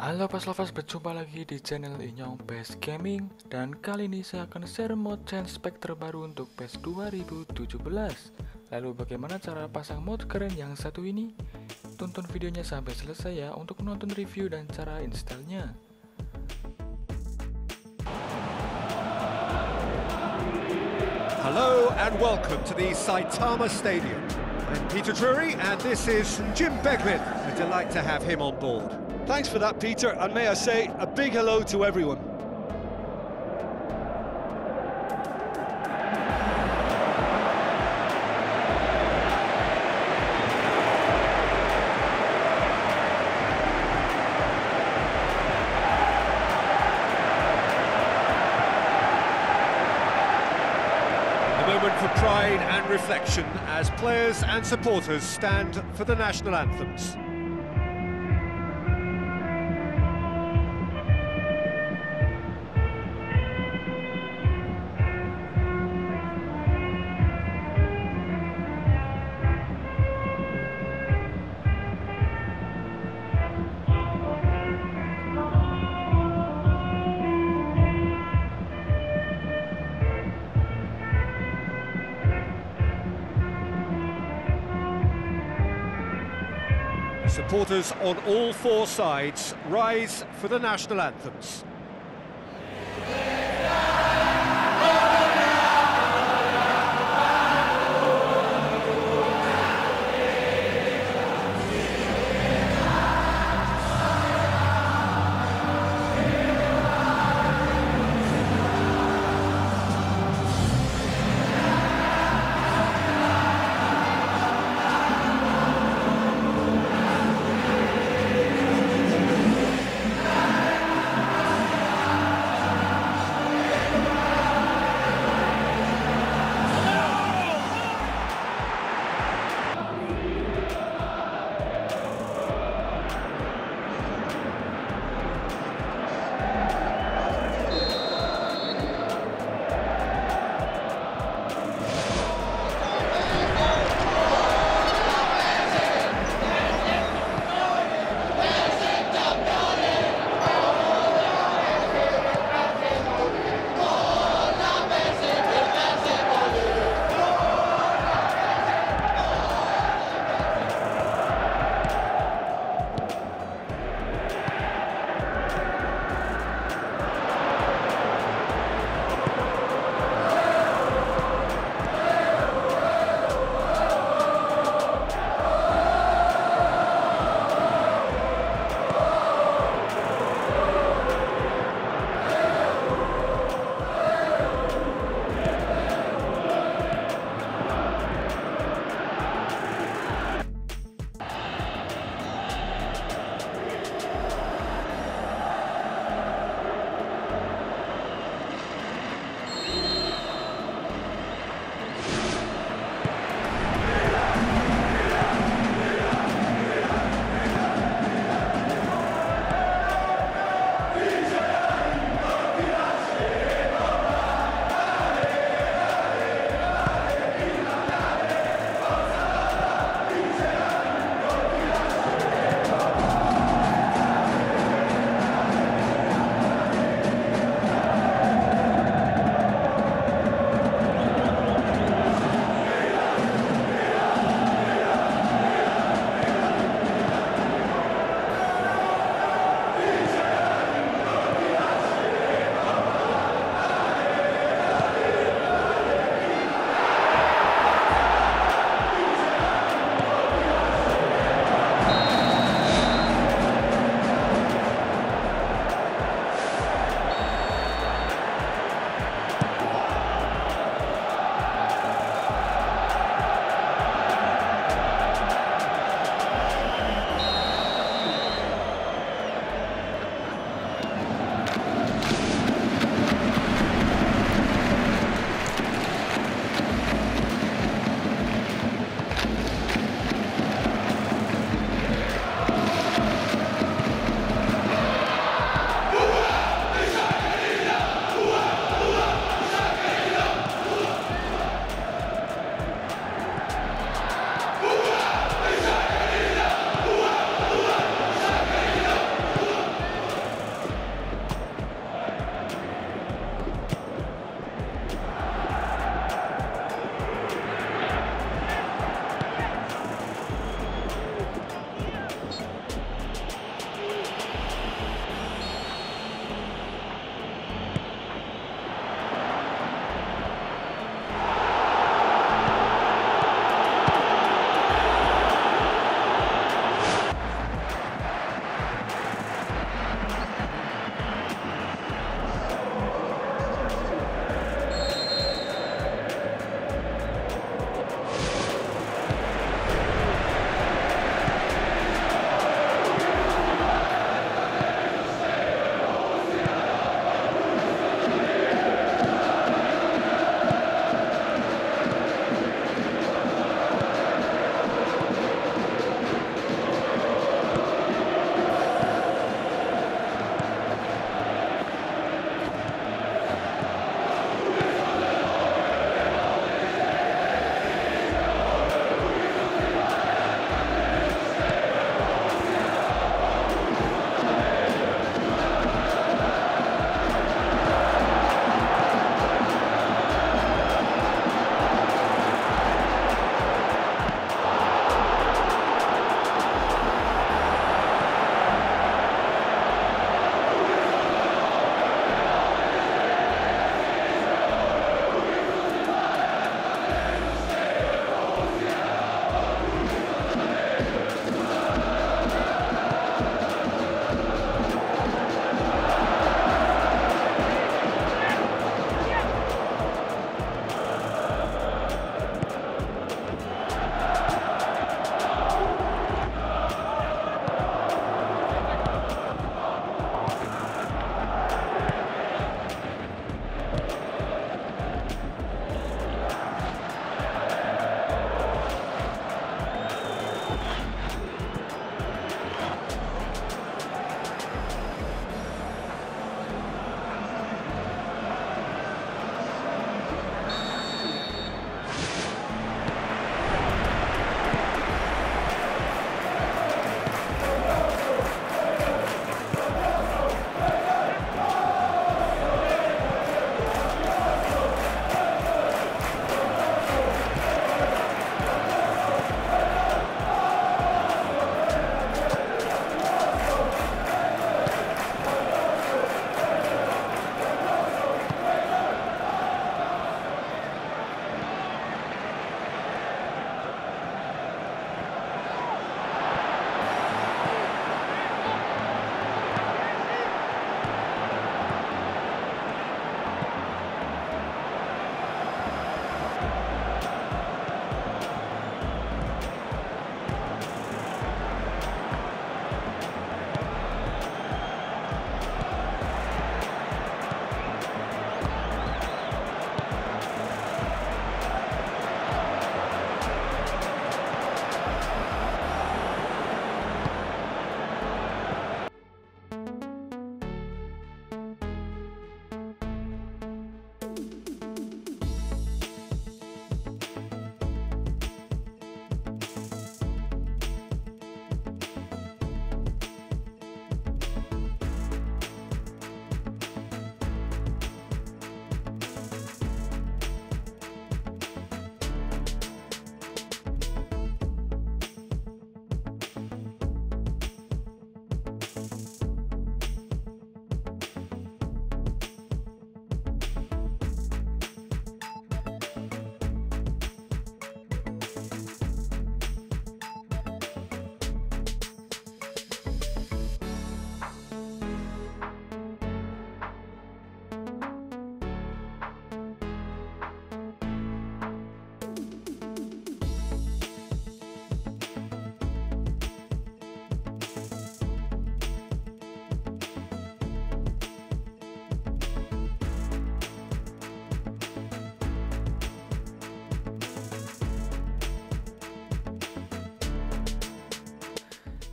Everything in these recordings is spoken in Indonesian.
Halo Pas Lovers, berjumpa lagi di channel Inyong PES Gaming. Dan kali ini saya akan share mod change pack terbaru untuk PES 2017. Lalu bagaimana cara pasang mod keren yang satu ini? Tonton videonya sampai selesai ya untuk nonton review dan cara installnya. Hello and welcome to the Saitama Stadium. I'm Peter Drury and this is Jim Beglin. A delight to have him on board. Thanks for that, Peter, and may I say a big hello to everyone. A moment for pride and reflection as players and supporters stand for the national anthems. Supporters on all four sides rise for the national anthems.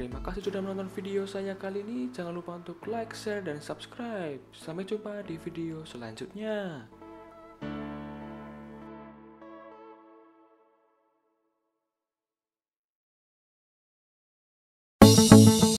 Terima kasih sudah menonton video saya kali ini. Jangan lupa untuk like, share, dan subscribe. Sampai jumpa di video selanjutnya.